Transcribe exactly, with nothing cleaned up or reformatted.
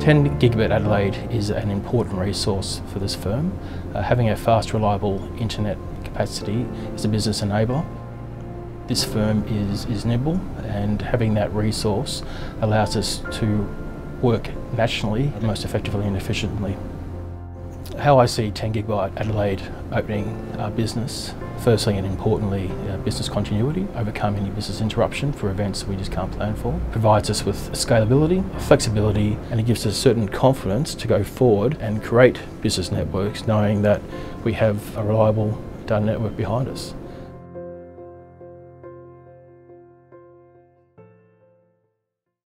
ten Gigabit Adelaide is an important resource for this firm. Uh, having a fast, reliable internet capacity is a business enabler. This firm is, is nimble, and having that resource allows us to work nationally most effectively and efficiently. How I see ten Gigabit Adelaide opening our business, firstly and importantly, uh, business continuity, overcome any business interruption for events we just can't plan for, provides us with scalability, flexibility, and it gives us certain confidence to go forward and create business networks knowing that we have a reliable data network behind us.